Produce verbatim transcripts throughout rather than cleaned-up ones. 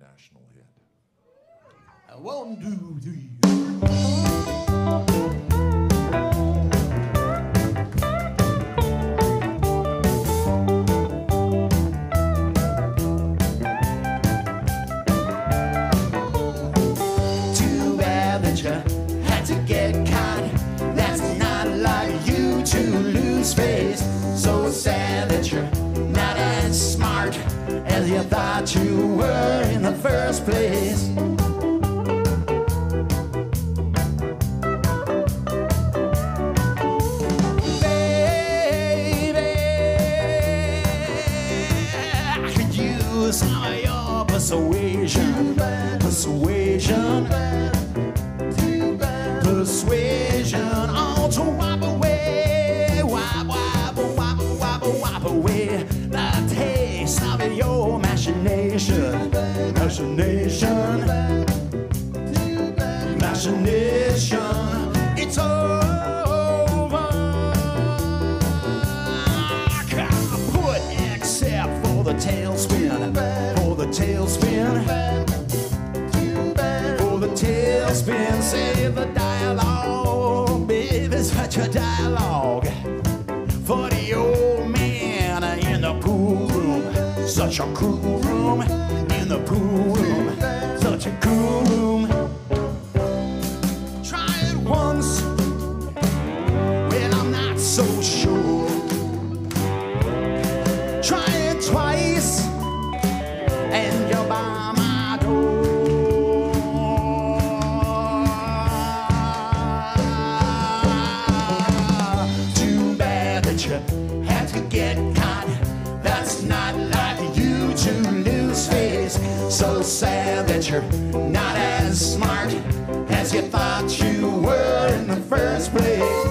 national hit. One, two, three. You thought you were in the first place. Baby, I could use some of your persuasion. Persuasion. Persuasion. All to wipe away. Wipe, wipe, wipe, wipe, wipe away the taste of your imagination, imagination, imagination. It's over. I can't put except for the tailspin, for the tailspin, for the tailspin. Say the dialogue, baby, it's such a dialogue for the old man in the pool room. Such a cool room in the pool room. Such a cool room. Try it once. Well, I'm not so sure. Try it twice, and you're by my door. Too bad that you had to get caught. That's not life. To lose face, so sad that you're not as smart as you thought you were in the first place.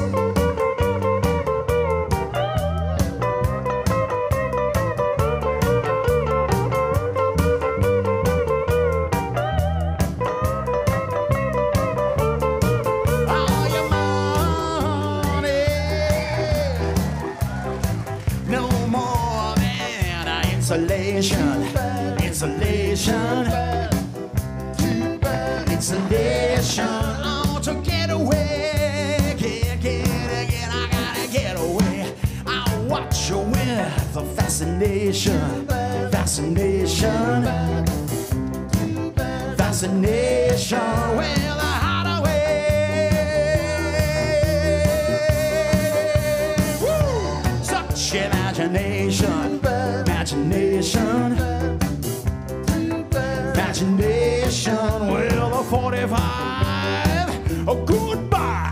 Insulation, insulation, insulation. Oh, to get away, get, get, get, I gotta get away. I'll watch you with a fascination, fascination, fascination. Well, I hide away. Woo! Such imagination. Imagination, imagination, well, a forty-five, a goodbye.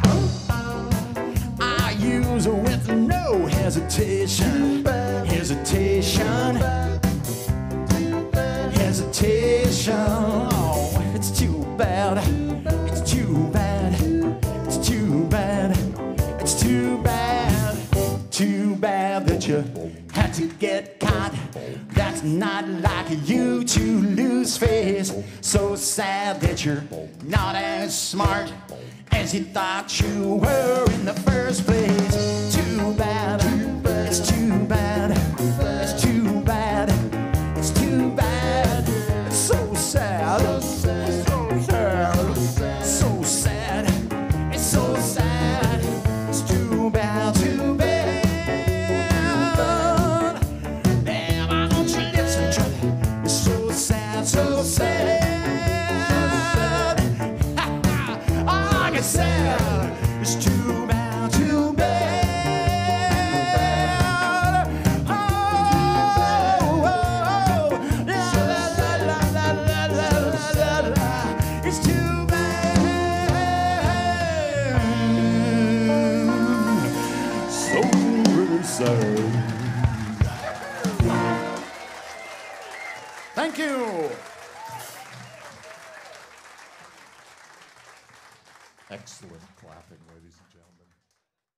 I use it with no hesitation, hesitation, hesitation. Oh, it's too bad, it's too bad, it's too bad, it's too bad, too bad that you had to get. That's not like you to lose face. So sad that you're not as smart as you thought you were in the first place. Too bad, it's too bad, it's too bad, it's too bad. It's so sad, it's so sad, so sad, it's so sad, it's too bad, too bad. So sad, all I can say is too bad, too bad. Oh, oh, oh, la la la la la la la la. It's too bad, so really sad. Thank you. Excellent clapping, ladies and gentlemen.